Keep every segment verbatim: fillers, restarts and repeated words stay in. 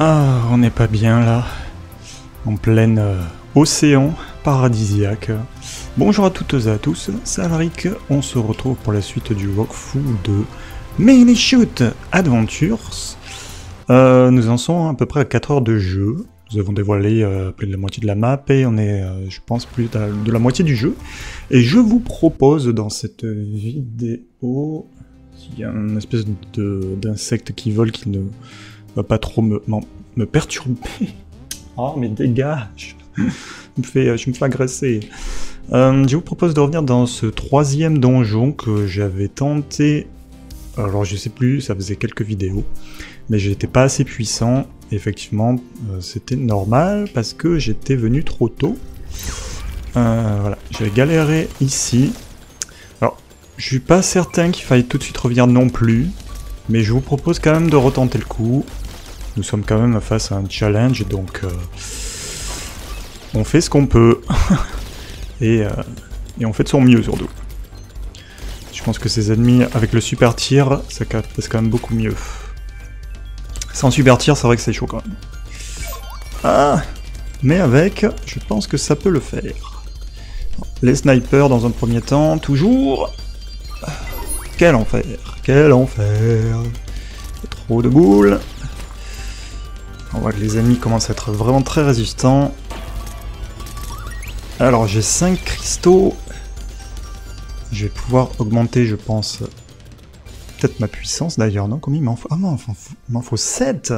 Ah, on n'est pas bien là, en plein euh, océan paradisiaque. Bonjour à toutes et à tous, c'est Alaric, on se retrouve pour la suite du walkthrough de Minishoot Adventures. Euh, nous en sommes à peu près à quatre heures de jeu, nous avons dévoilé euh, plus de la moitié de la map et on est, euh, je pense, plus de la, de la moitié du jeu. Et je vous propose dans cette vidéo, il y a une espèce d'insecte qui vole qui ne... pas trop me, me perturber. Oh mais dégage. Je me fais, je me fais agresser. Euh, je vous propose de revenir dans ce troisième donjon que j'avais tenté. Alors je sais plus, ça faisait quelques vidéos. Mais j'étais pas assez puissant. Effectivement, euh, c'était normal parce que j'étais venu trop tôt. Euh, voilà, j'ai galéré ici. Alors, je suis pas certain qu'il faille tout de suite revenir non plus. Mais je vous propose quand même de retenter le coup. Nous sommes quand même face à un challenge, donc euh, on fait ce qu'on peut. et, euh, et on fait de son mieux surtout. Je pense que ces ennemis, avec le super tir, ça passe quand même beaucoup mieux. Sans super tir, c'est vrai que c'est chaud quand même. Ah, mais avec, je pense que ça peut le faire. Les snipers dans un premier temps, toujours. Quel enfer, quel enfer. Trop de boules. On voit que les ennemis commencent à être vraiment très résistants. Alors j'ai cinq cristaux. Je vais pouvoir augmenter, je pense, peut-être ma puissance d'ailleurs. Non, combien il m'en faut? Ah non, il m'en faut sept.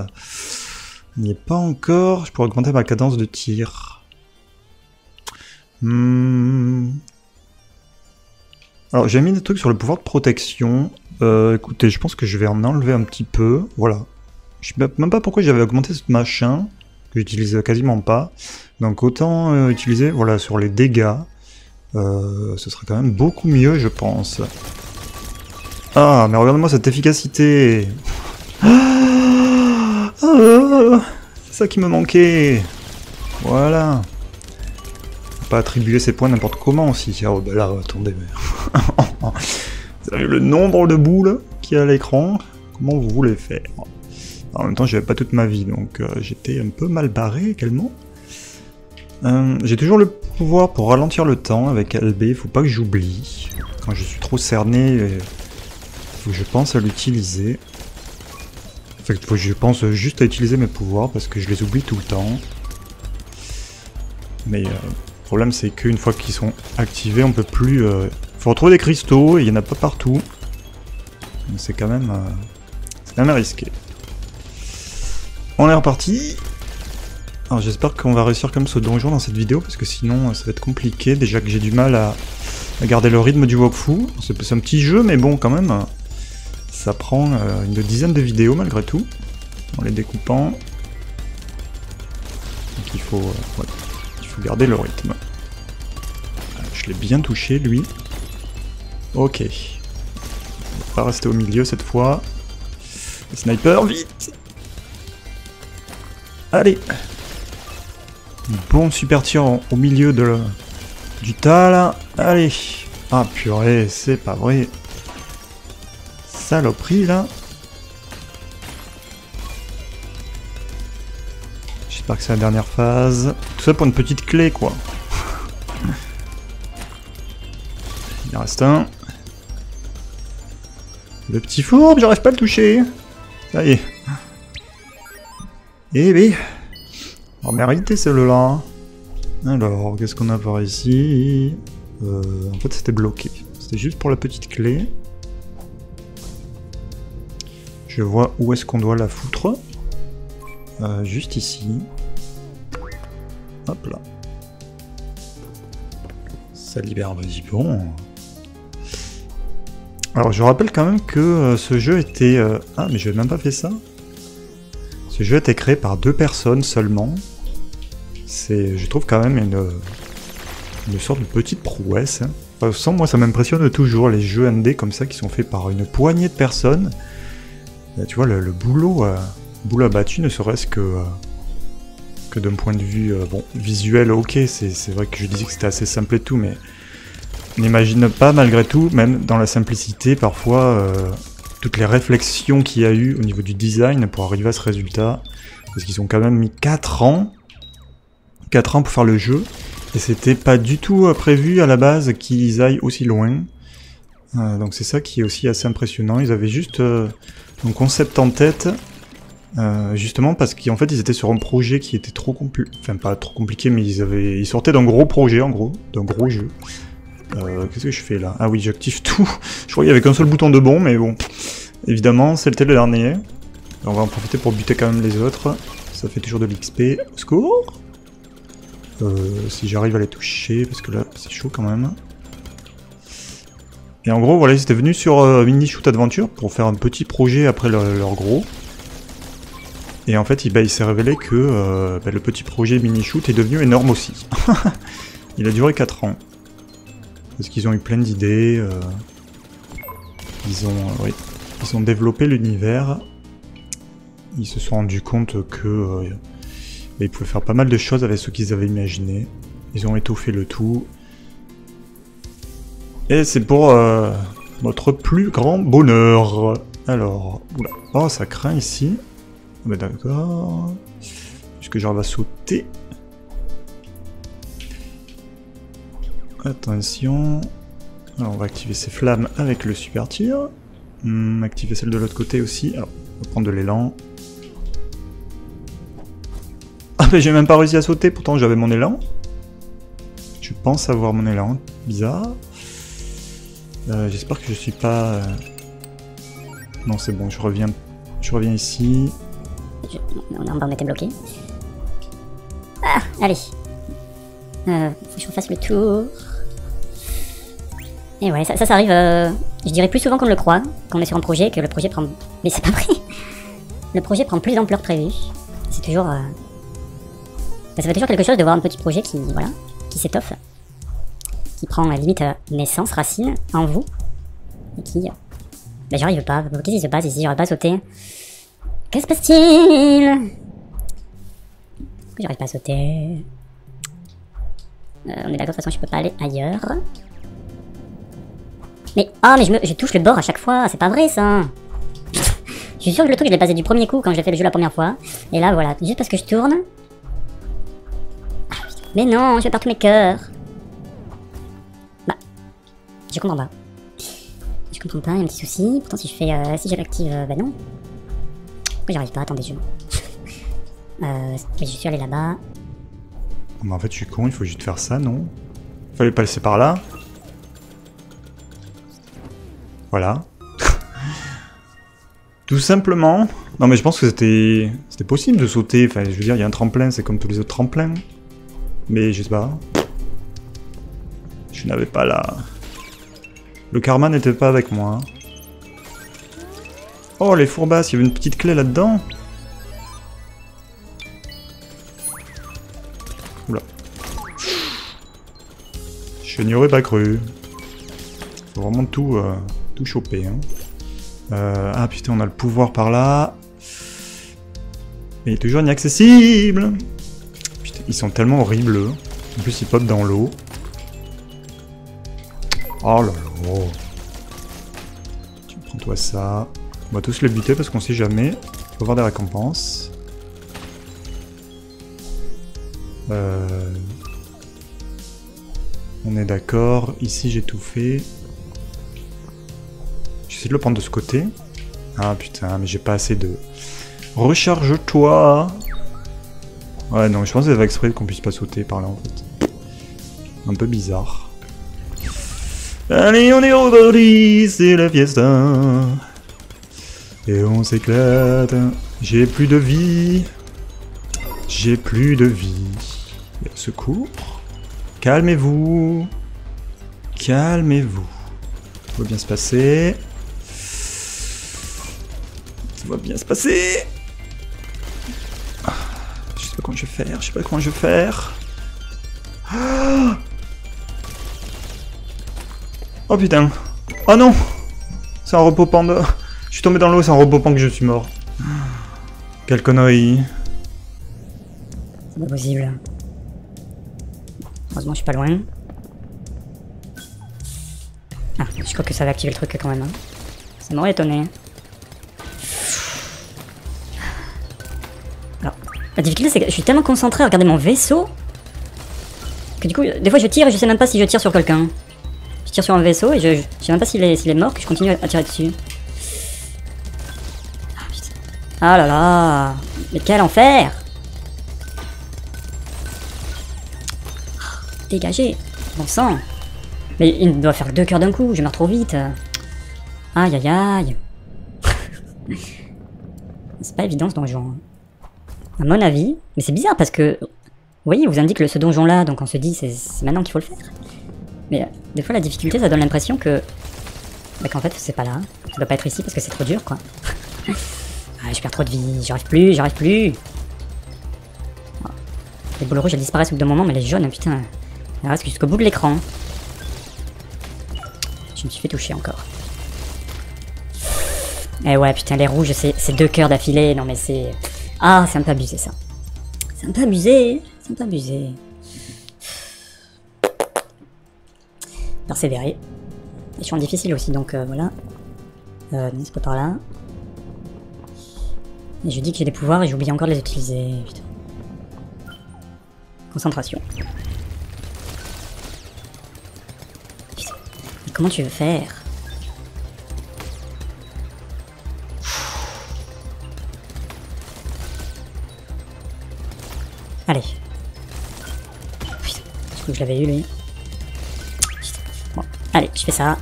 Il n'y est pas encore. Je pourrais augmenter ma cadence de tir. Hmm. Alors j'ai mis des trucs sur le pouvoir de protection. Euh, écoutez, je pense que je vais en enlever un petit peu. Voilà. Je sais même pas pourquoi j'avais augmenté ce machin, que j'utilise quasiment pas. Donc autant euh, utiliser, voilà, sur les dégâts. Euh, ce sera quand même beaucoup mieux, je pense. Ah, mais regarde-moi cette efficacité. Ah, ah, c'est ça qui me manquait. Voilà. Pas attribuer ses points n'importe comment aussi. Oh bah là, attendez, mais... Vous avez le nombre de boules qu'il y a à l'écran. Comment vous voulez faire? Alors, en même temps, j'avais pas toute ma vie, donc euh, j'étais un peu mal barré également. Euh, J'ai toujours le pouvoir pour ralentir le temps avec L B, faut pas que j'oublie. Quand je suis trop cerné, il faut que je pense à l'utiliser. En fait, faut que je pense juste à utiliser mes pouvoirs parce que je les oublie tout le temps. Mais... Euh... Le problème c'est qu'une fois qu'ils sont activés, on peut plus... Euh... Faut retrouver des cristaux, et il n'y en a pas partout. C'est quand même... Euh... C'est quand même risqué. On est reparti. Alors j'espère qu'on va réussir comme ce donjon dans cette vidéo, parce que sinon euh, ça va être compliqué. Déjà que j'ai du mal à... à garder le rythme du walkthrough. C'est un petit jeu, mais bon quand même, euh... ça prend euh, une dizaine de vidéos malgré tout. En les découpant. Donc il faut... Euh... Ouais. Faut garder le rythme. Je l'ai bien touché, lui. Ok. On va pas rester au milieu cette fois. Le sniper, vite! Allez! Bon super tir au milieu de le... du tas, là. Allez! Ah purée, c'est pas vrai. Saloperie, là. J'espère que c'est la dernière phase. Tout ça pour une petite clé, quoi. Il en reste un. Le petit fourbe, j'arrive pas à le toucher. Ça y est. Eh bien. On va mériter celle-là. Alors, qu'est-ce qu'on a par ici? euh, En fait, c'était bloqué. C'était juste pour la petite clé. Je vois où est-ce qu'on doit la foutre. Euh, juste ici. Hop là. Ça libère, vas-y, bon. Alors, je rappelle quand même que euh, ce jeu était... Euh... Ah, mais je n'ai même pas fait ça. Ce jeu était créé par deux personnes seulement. C'est, je trouve quand même une, une sorte de petite prouesse. Hein. Enfin, sans moi, ça m'impressionne toujours, les jeux N D comme ça, qui sont faits par une poignée de personnes. Là, tu vois, le, le boulot... Euh... boule abattue, ne serait-ce que, euh, que d'un point de vue euh, bon, visuel, ok, c'est vrai que je disais que c'était assez simple et tout, mais n'imagine pas malgré tout, même dans la simplicité, parfois, euh, toutes les réflexions qu'il y a eu au niveau du design pour arriver à ce résultat. Parce qu'ils ont quand même mis quatre ans. quatre ans pour faire le jeu. Et c'était pas du tout prévu à la base qu'ils aillent aussi loin. Euh, donc c'est ça qui est aussi assez impressionnant. Ils avaient juste euh, un concept en tête. Euh, justement parce qu'en fait ils étaient sur un projet qui était trop compliqué. Enfin pas trop compliqué, mais ils avaient ils sortaient d'un gros projet en gros. D'un gros jeu. Euh, Qu'est-ce que je fais là? Ah oui, j'active tout. Je croyais qu'il y avait qu'un seul bouton de bon, mais bon. Évidemment, c'était le dernier. On va en profiter pour buter quand même les autres. Ça fait toujours de l'X P. Au secours! Euh, si j'arrive à les toucher, parce que là, c'est chaud quand même. Et en gros, voilà, ils étaient venus sur euh, Minishoot Adventures pour faire un petit projet après leur, leur gros. Et en fait, il, bah, il s'est révélé que euh, bah, le petit projet Minishoot est devenu énorme aussi. Il a duré quatre ans. Parce qu'ils ont eu plein d'idées. Euh... Ils ont... Euh, oui. Ils ont développé l'univers. Ils se sont rendus compte que... Euh, ils pouvaient faire pas mal de choses avec ce qu'ils avaient imaginé. Ils ont étoffé le tout. Et c'est pour euh, notre plus grand bonheur. Alors... Oula. Oh, ça craint ici. Mais d'accord... Est-ce que j'arrive à sauter? Attention... Alors on va activer ces flammes avec le super tir. Hum, activer celle de l'autre côté aussi. Alors, on va prendre de l'élan. Ah mais j'ai même pas réussi à sauter, pourtant j'avais mon élan. Je pense avoir mon élan. Bizarre. Euh, J'espère que je suis pas... Non c'est bon, je reviens. Je reviens ici. Je... Non, là en bas on était bloqué. Ah, allez. Euh, faut que je fasse le tour. Et ouais, ça, ça, ça arrive, euh, je dirais plus souvent qu'on ne le croit, quand on est sur un projet, que le projet prend... Mais c'est pas vrai. Le projet prend plus d'ampleur prévue. C'est toujours... Euh... Ben, ça fait toujours quelque chose de voir un petit projet qui, voilà, qui s'étoffe. Qui prend, à la limite, euh, naissance, racine, en vous. Et qui... Euh... Ben j'arrive pas, qu'est-ce qui se passe ici? J'arrive pas à sauter. Qu'est-ce qui se passe-t-il? Pourquoi j'arrive pas à sauter? euh, On est d'accord, de toute façon, je peux pas aller ailleurs. Mais, ah, oh, mais je, me, je touche le bord à chaque fois, c'est pas vrai ça. Je suis sûr que le truc je l'ai passé du premier coup quand j'ai fait le jeu la première fois. Et là voilà, juste parce que je tourne. Mais non, je perds tous mes cœurs. Bah, je comprends pas. Je comprends pas, il y a un petit souci. Pourtant si je fais, euh, si je l'active, euh, bah non. Pourquoi j'arrive pas? Attendez, je... euh, je suis allé là-bas. Mais en fait je suis con, il faut juste faire ça, non? Fallait pas passer par là. Voilà. Tout simplement. Non mais je pense que c'était c'était possible de sauter. Enfin je veux dire, il y a un tremplin, c'est comme tous les autres tremplins. Mais je sais pas. Je n'avais pas la... Le karma n'était pas avec moi. Oh les fourbasses, il y avait une petite clé là-dedans. Oula. Je n'y aurais pas cru. Faut vraiment tout... Euh... choper. Hein. Euh, ah putain, on a le pouvoir par là. Mais il est toujours inaccessible. Putain, ils sont tellement horribles. En plus, ils popent dans l'eau. Oh là là. Prends-toi ça. On va tous les buter parce qu'on sait jamais. On va avoir des récompenses. Euh... On est d'accord. Ici, j'ai tout fait. J'essaie de le prendre de ce côté. Ah putain, mais j'ai pas assez de... Recharge-toi! Ouais, non, je pense que c'est pas exprès qu'on puisse pas sauter par là, en fait. Un peu bizarre. Allez, on est aujourd'hui, c'est la fiesta. Et on s'éclate. J'ai plus de vie. J'ai plus de vie. Secours. Calmez-vous. Calmez-vous. Ça va bien se passer. Ça va bien se passer. Je sais pas comment je vais faire, je sais pas comment je vais faire. Ah oh putain. Oh non. C'est un repopant de... Je suis tombé dans l'eau, c'est un repopant que je suis mort. Quelle connerie. C'est pas possible. Heureusement je suis pas loin. Ah, je crois que ça va activer le truc quand même. Hein. Ça m'aurait étonné. Alors, La difficulté, c'est que je suis tellement concentré à regarder mon vaisseau que du coup, des fois je tire et je sais même pas si je tire sur quelqu'un. Je tire sur un vaisseau et je, je sais même pas s'il est, s'il est mort, que je continue à tirer dessus. Ah, putain. Ah là là. Mais quel enfer. Dégagé. Bon sang. Mais il doit faire deux cœurs d'un coup, je meurs trop vite. Aïe aïe aïe. C'est pas évident ce donjon. À mon avis, mais c'est bizarre parce que... Vous voyez, il vous indique le, ce donjon-là, donc on se dit c'est maintenant qu'il faut le faire. Mais euh, des fois la difficulté, ça donne l'impression que... Bah qu'en fait, c'est pas là. Ça doit pas être ici parce que c'est trop dur, quoi. Ah, je perds trop de vie, j'arrive plus, j'arrive plus. Oh. Les boules rouges, elles disparaissent au bout d'un moment, mais les jaunes, putain... Elles restent jusqu'au bout de l'écran. Je me suis fait toucher encore. Eh ouais, putain, les rouges, c'est deux cœurs d'affilée, non mais c'est... Ah, c'est un peu abusé, ça. C'est un peu abusé, c'est un peu abusé. Persévérer. Les champs difficiles aussi, donc euh, voilà. Euh, non, c'est pas par là. Et je dis que j'ai des pouvoirs et j'oublie encore de les utiliser, putain. Concentration. Putain, mais comment tu veux faire ? Allez. Putain, je crois que je l'avais eu lui. Putain. Bon, allez, je fais ça.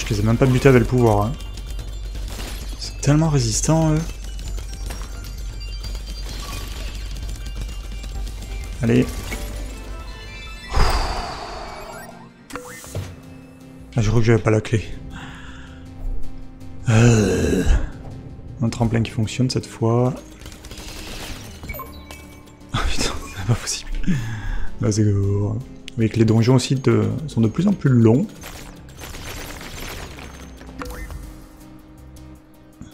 Je les ai même pas butés avec le pouvoir. Hein. C'est tellement résistant, eux. Allez. Ah, je crois que j'avais pas la clé. Euh... Un tremplin qui fonctionne cette fois. Pas possible. Là, c'est lourd. Avec les donjons aussi de... sont de plus en plus longs.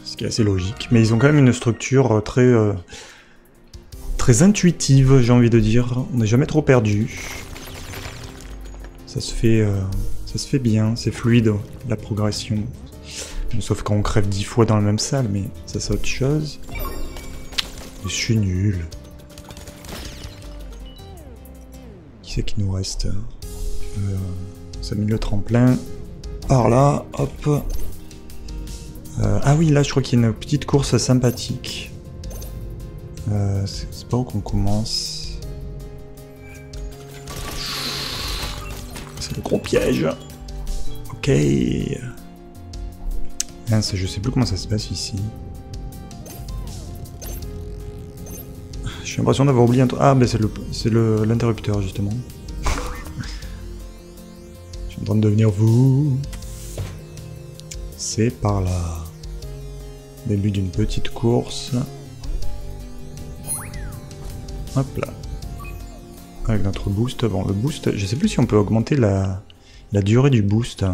Ce qui est assez logique. Mais ils ont quand même une structure très... Euh... très intuitive, j'ai envie de dire. On n'est jamais trop perdu. Ça se fait... Euh... ça se fait bien. C'est fluide, la progression. Sauf quand on crève dix fois dans la même salle, mais ça c'est autre chose. Je suis nul. Qui c'est qui nous reste? euh, Ça met le tremplin. Par là, hop. Euh, ah oui, là je crois qu'il y a une petite course sympathique. Euh, c'est pas où qu'on commence. C'est le gros piège. Ok. Ah, je sais plus comment ça se passe ici. J'ai l'impression d'avoir oublié un truc. Ah, mais c'est l'interrupteur, justement. Je suis en train de devenir vous. C'est par là. Début d'une petite course. Hop là. Avec notre boost. Bon, le boost, je sais plus si on peut augmenter la, la durée du boost.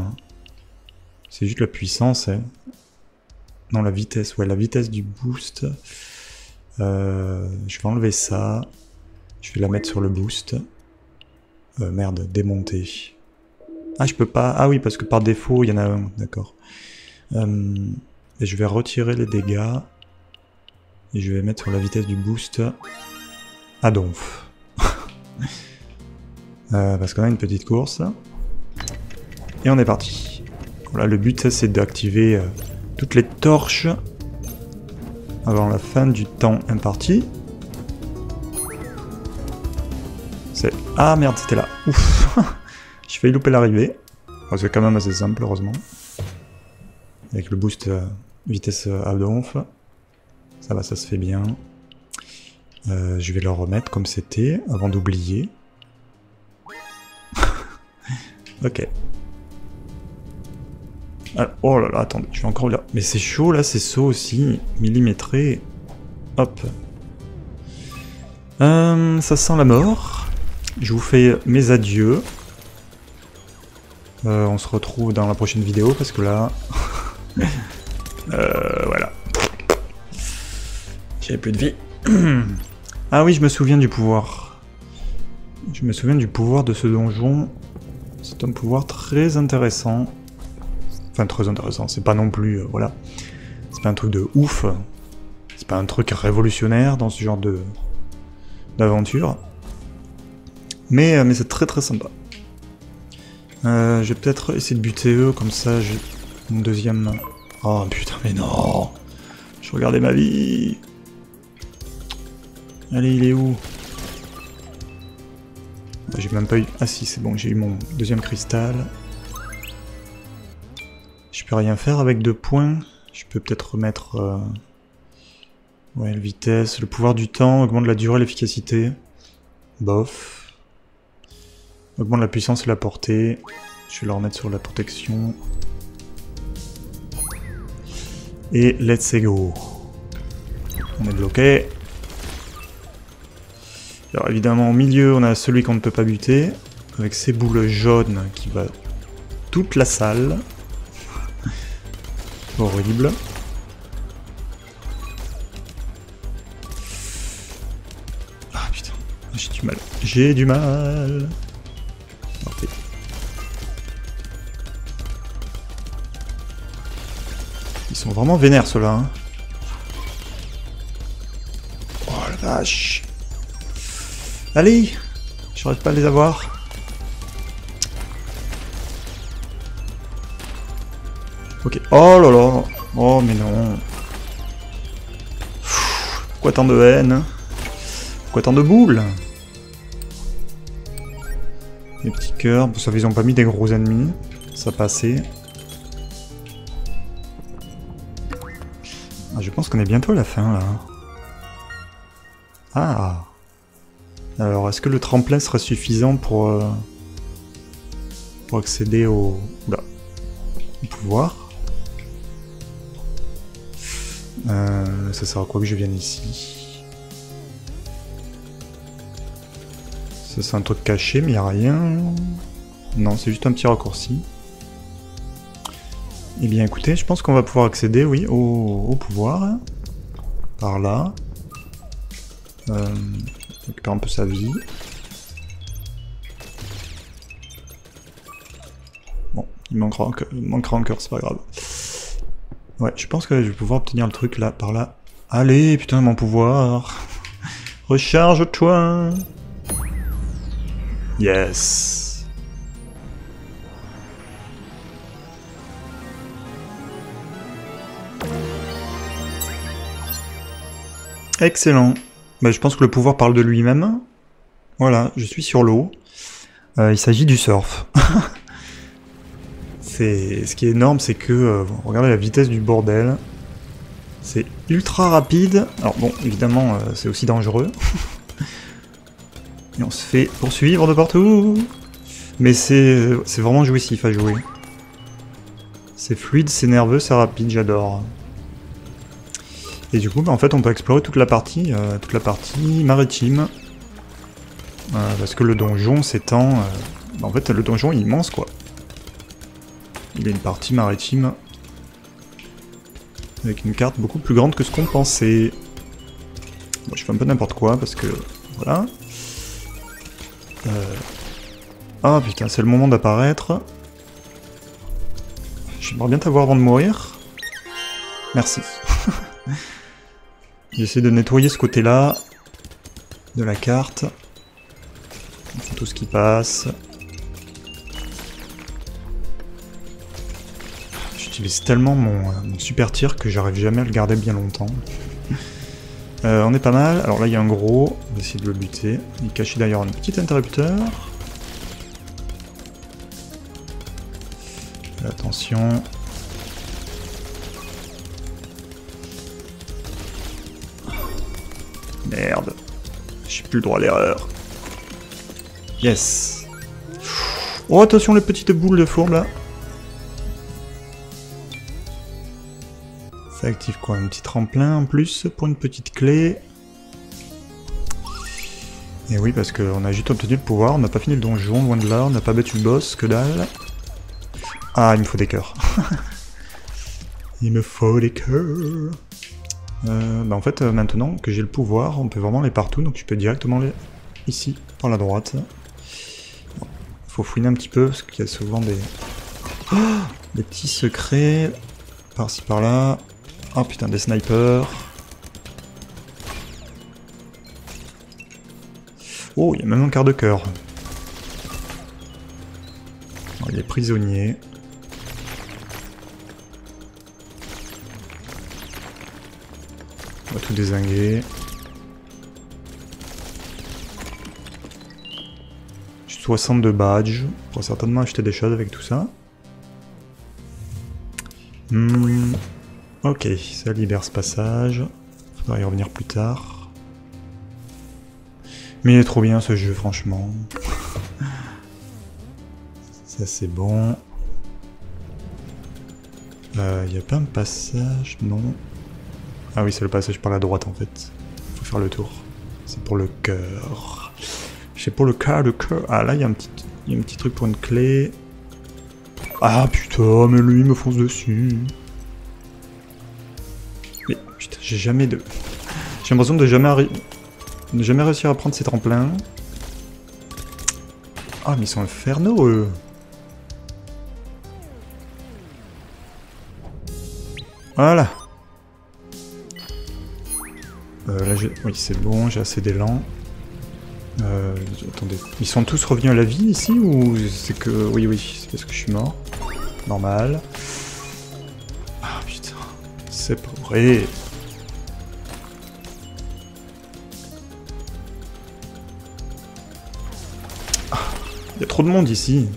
C'est juste la puissance. Hein. Non, la vitesse. Ouais, la vitesse du boost. Euh, je vais enlever ça. Je vais la mettre sur le boost. Euh, merde, démonter. Ah, je peux pas. Ah oui, parce que par défaut, il y en a un. D'accord. Euh, et je vais retirer les dégâts. Et je vais mettre sur la vitesse du boost. Ah donf. euh, parce qu'on a une petite course. Et on est parti. Voilà, le but, ça, c'est d'activer euh, toutes les torches avant la fin du temps imparti. C'est... Ah merde, c'était là. Ouf. J'ai failli louper l'arrivée. Enfin, c'est quand même assez simple, heureusement. Avec le boost euh, vitesse à donf. Ça va, ça se fait bien. Euh, je vais le remettre comme c'était, avant d'oublier. Ok. Alors, oh là là, attendez, je suis encore là. Mais c'est chaud là, ces sauts aussi, millimétrés. Hop. Euh, ça sent la mort. Je vous fais mes adieux. Euh, on se retrouve dans la prochaine vidéo parce que là... euh, voilà. J'ai plus de vie. Ah oui, je me souviens du pouvoir. Je me souviens du pouvoir de ce donjon. C'est un pouvoir très intéressant. Enfin, très intéressant, c'est pas non plus, euh, voilà, c'est pas un truc de ouf, C'est pas un truc révolutionnaire dans ce genre de d'aventure. Mais, mais c'est très très sympa. Euh, je vais peut-être essayer de buter eux, comme ça j'ai mon deuxième... Oh putain, mais non! Je regardais ma vie! Allez, il est où? J'ai même pas eu... Ah si, c'est bon, j'ai eu mon deuxième cristal. Je peux rien faire avec deux points. Je peux peut-être remettre... Euh... Ouais, la vitesse, le pouvoir du temps, augmente la durée, l'efficacité. Bof. Augmente la puissance et la portée. Je vais le remettre sur la protection. Et let's go. On est bloqué. Alors évidemment au milieu on a celui qu'on ne peut pas buter, avec ses boules jaunes qui va toute la salle. Horrible. Ah putain, j'ai du mal. J'ai du mal. Parfait. Ils sont vraiment vénères ceux-là. Hein. Oh la vache. Allez, j'arrive pas à les avoir. Ok. Oh là là. Oh mais non. Pff, pourquoi tant de haine? Pourquoi tant de boules? Les petits cœurs. Pour ça, ils ont pas mis des gros ennemis. Ça passait. Ah, je pense qu'on est bientôt à la fin là. Ah. Alors, est-ce que le tremplin sera suffisant pour, euh, pour accéder au, là, au pouvoir? euh, Ça sert à quoi que je vienne ici? Ça c'est un truc caché, mais il n'y a rien. Non, c'est juste un petit raccourci. Eh bien écoutez, je pense qu'on va pouvoir accéder, oui, au, au pouvoir. Par là. Euh... récupère un peu sa vie. Bon, il manquera encore, il manquera encore, c'est pas grave. Ouais, je pense que je vais pouvoir obtenir le truc là, par là. Allez, putain, mon pouvoir. Recharge-toi. Yes. Excellent. Bah, je pense que le pouvoir parle de lui-même. Voilà, je suis sur l'eau. Euh, il s'agit du surf. Ce qui est énorme, c'est que... Euh, regardez la vitesse du bordel. C'est ultra rapide. Alors bon, évidemment, euh, c'est aussi dangereux. Et on se fait poursuivre de partout. Mais c'est vraiment jouissif à jouer. C'est fluide, c'est nerveux, c'est rapide, j'adore. Et du coup, bah, en fait, on peut explorer toute la partie, euh, toute la partie maritime. Euh, parce que le donjon s'étend... Euh, bah, en fait, le donjon est immense, quoi. Il y a une partie maritime. Avec une carte beaucoup plus grande que ce qu'on pensait. Bon, je fais un peu n'importe quoi, parce que... Voilà. Euh... Ah, putain, c'est le moment d'apparaître. J'aimerais bien t'avoir avant de mourir. Merci. J'essaie de nettoyer ce côté-là de la carte. Tout ce qui passe. J'utilise tellement mon, mon super tir que j'arrive jamais à le garder bien longtemps. euh, on est pas mal. Alors là, il y a un gros. On va essayer de le buter. Il est caché derrière un petit interrupteur. Et attention. Merde, j'ai plus le droit à l'erreur. Yes. Oh attention les petites boules de fourbe là. Ça active quoi? Un petit tremplin en plus pour une petite clé. Et oui parce qu'on a juste obtenu le pouvoir, on n'a pas fini le donjon, loin de là, on n'a pas battu le boss, que dalle. Ah il me faut des cœurs. Il me faut des cœurs. Euh, bah en fait, euh, maintenant que j'ai le pouvoir, on peut vraiment aller partout, donc tu peux directement aller ici, par la droite. Bon, faut fouiner un petit peu, parce qu'il y a souvent des... Oh des petits secrets, par-ci, par-là. Ah oh, putain, des snipers. Oh, il y a même un quart de cœur. Oh, il est prisonnier. On va tout dézinguer. soixante-deux badges. On pourra certainement acheter des choses avec tout ça. Hmm. Ok, ça libère ce passage. Faudra y revenir plus tard. Mais il est trop bien ce jeu, franchement. Ça c'est bon. Il euh, n'y a pas un passage, non. Ah oui, c'est le passage par la droite en fait. Faut faire le tour. C'est pour le cœur. C'est pour le cas de cœur. Ah là, il y a un petit, y a un petit truc pour une clé. Ah putain, mais lui il me fonce dessus. Mais putain, j'ai jamais de... J'ai l'impression de jamais, arri... de jamais réussir à prendre ces tremplins. Ah mais ils sont infernaux eux. Voilà. Euh, là, je... Oui c'est bon, j'ai assez d'élan. Euh, attendez, ils sont tous revenus à la vie ici ou c'est que... Oui, oui, c'est parce que je suis mort. Normal. Ah putain, c'est pas vrai. Ah, y a trop de monde ici.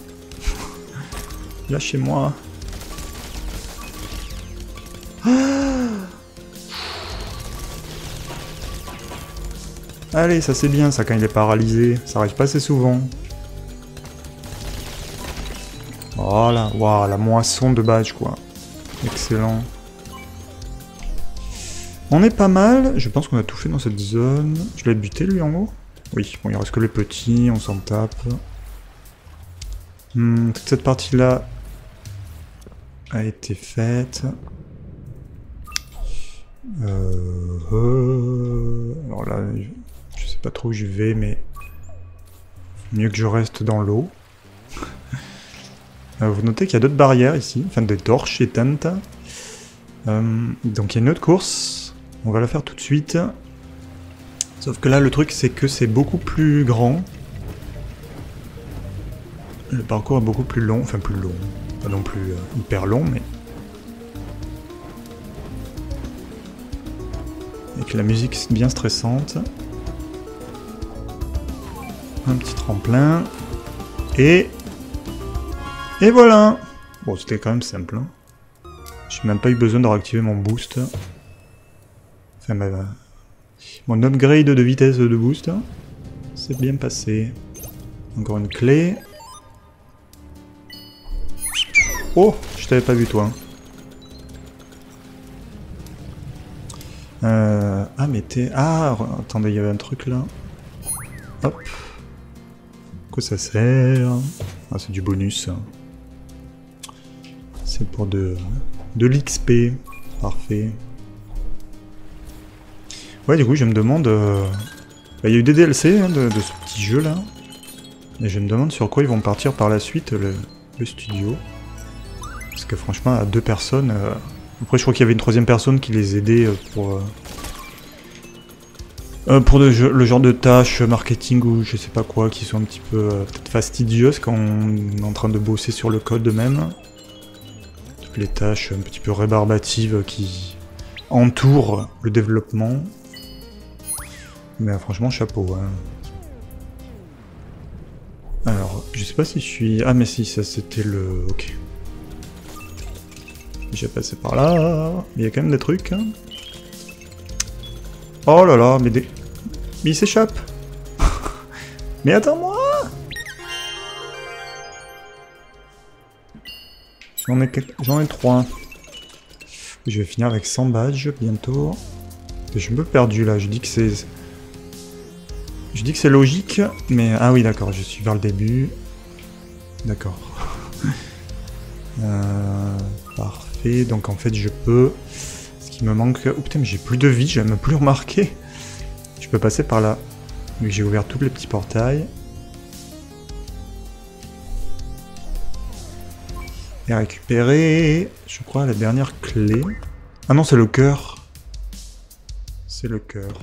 Lâchez-moi. Ah, allez, ça c'est bien, ça quand il est paralysé, ça arrive pas assez souvent. Voilà, waouh, la moisson de badge quoi. Excellent. On est pas mal, je pense qu'on a tout fait dans cette zone. Je l'ai buté lui en haut? Oui, bon il reste que les petits, on s'en tape. Hmm, toute cette partie là a été faite. Euh, euh... Alors là... Je sais pas trop où je vais, mais mieux que je reste dans l'eau. euh, vous notez qu'il y a d'autres barrières ici, enfin des torches éteintes. Euh, donc il y a une autre course, on va la faire tout de suite. Sauf que là, le truc, c'est que c'est beaucoup plus grand. Le parcours est beaucoup plus long, enfin plus long, pas non plus euh, hyper long, mais... Et que la musique est bien stressante. Un petit tremplin. Et... Et voilà. Bon, c'était quand même simple. Hein. J'ai même pas eu besoin de réactiver mon boost. Enfin, ma... mon upgrade de vitesse de boost. C'est bien passé. Encore une clé. Oh, je t'avais pas vu, toi. Euh... Ah, mais t'es... Ah, attendez, il y avait un truc, là. Hop. Quoi ça sert? Ah, c'est du bonus. C'est pour de, de l'X P. Parfait. Ouais, du coup, je me demande... Euh... Bah, il y a eu des D L C hein, de, de ce petit jeu-là. Mais je me demande sur quoi ils vont partir par la suite, le, le studio. Parce que franchement, à deux personnes... Euh... Après, je crois qu'il y avait une troisième personne qui les aidait euh, pour... Euh... Euh, pour le, le genre de tâches marketing ou je sais pas quoi qui sont un petit peu euh, peut-être fastidieuses quand on est en train de bosser sur le code même. Toutes les tâches un petit peu rébarbatives qui entourent le développement. Mais euh, franchement chapeau. Hein. Alors je sais pas si je suis... Ah mais si ça c'était le... Ok. J'ai passé par là. Il y a quand même des trucs. Hein. Oh là là, mais des... Mais il s'échappe. Mais attends-moi. J'en ai quelques... J'en ai trois. Je vais finir avec cent badges bientôt. Je suis un peu perdu là, je dis que c'est... Je dis que c'est logique, mais... Ah oui, d'accord, je suis vers le début. D'accord. euh... Parfait, donc en fait je peux... Il me manque... Oh putain, mais j'ai plus de vie, j'ai même plus remarqué. Je peux passer par là. Donc j'ai ouvert tous les petits portails. Et récupérer, je crois, la dernière clé. Ah non, c'est le cœur. C'est le cœur.